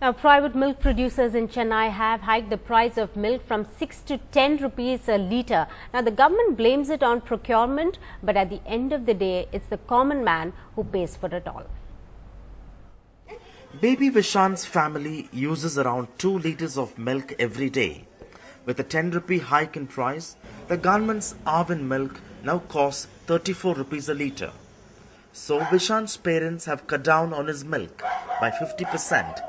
Now, private milk producers in Chennai have hiked the price of milk from 6 to 10 rupees a litre. Now, the government blames it on procurement, but at the end of the day, it's the common man who pays for it all. Baby Vishan's family uses around 2 litres of milk every day. With a 10 rupee hike in price, the government's Aavin milk now costs 34 rupees a litre. So, Vishan's parents have cut down on his milk by 50%.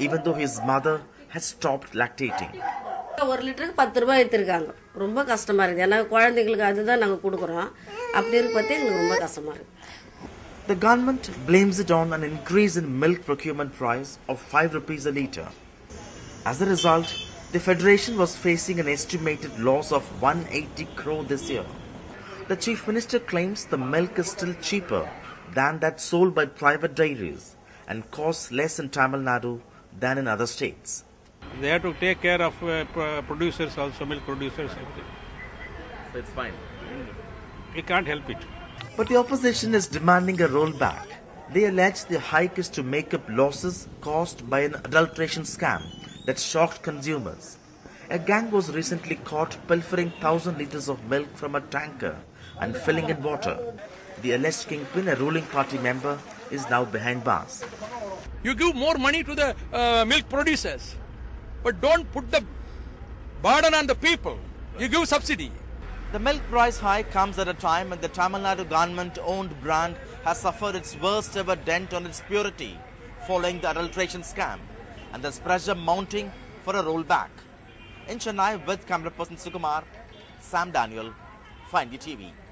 Even though his mother has stopped lactating. The government blames it on an increase in milk procurement price of 5 rupees a litre. As a result, the federation was facing an estimated loss of 180 crore this year. The chief minister claims the milk is still cheaper than that sold by private dairies and costs less in Tamil Nadu than in other states. They have to take care of producers also, milk producers. So it's fine. We can't help it. But the opposition is demanding a rollback. They allege the hike is to make up losses caused by an adulteration scam that shocked consumers. A gang was recently caught pilfering 1,000 litres of milk from a tanker and filling in water. The alleged kingpin, a ruling party member, is now behind bars. You give more money to the milk producers, but don't put the burden on the people. You give subsidy. The milk price hike comes at a time when the Tamil Nadu government-owned brand has suffered its worst ever dent on its purity following the adulteration scam, and there's pressure mounting for a rollback. In Chennai with camera person Sukumar, Sam Daniel, for NDTV.